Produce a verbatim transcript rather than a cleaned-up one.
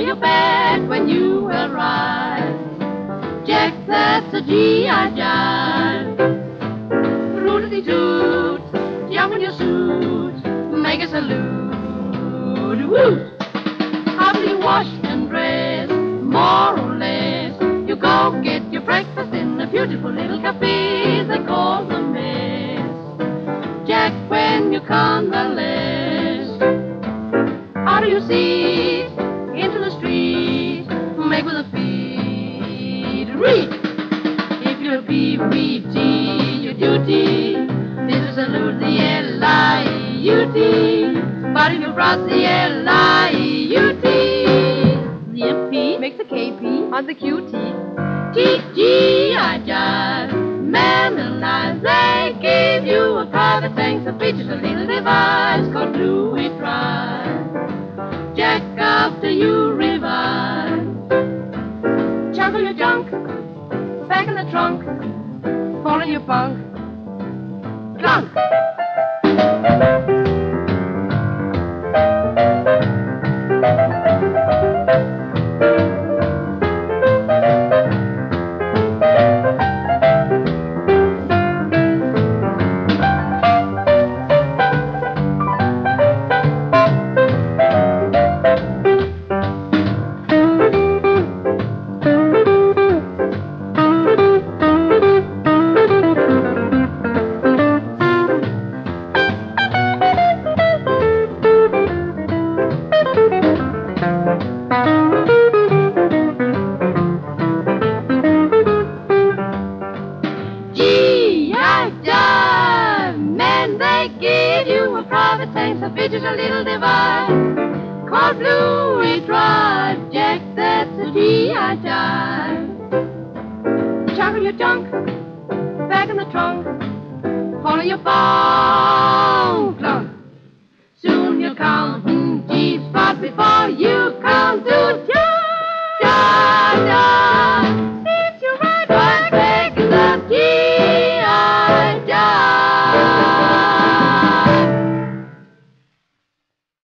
for your bed when you arrive. Jack, that's a G I Jive. Rootity-toot, jump in your suit, make a salute. Woo! How do you wash and dress, more or less? You go get your breakfast in a beautiful little cafe they call the Mess. Jack, when you convalesce, how do you see into the street? Make with the feet. Read. If you're P V T, your duty is to salute the L I U T. But if you cross the L I U T, the M P makes the K P on the Q T. T G I Jive, man alive, they gave you a private thanks and features a little device called Do It Right. Jack, after you revive, chuckle your junk, back in the trunk, fall in your bunk, clunk. Private tanks of bitches, a little divide. Called Blue It Drive. Jack, that's a G I Jive. Chuckle your junk, back in the trunk, follow your phone, clunk. Soon you're counting G's, but before you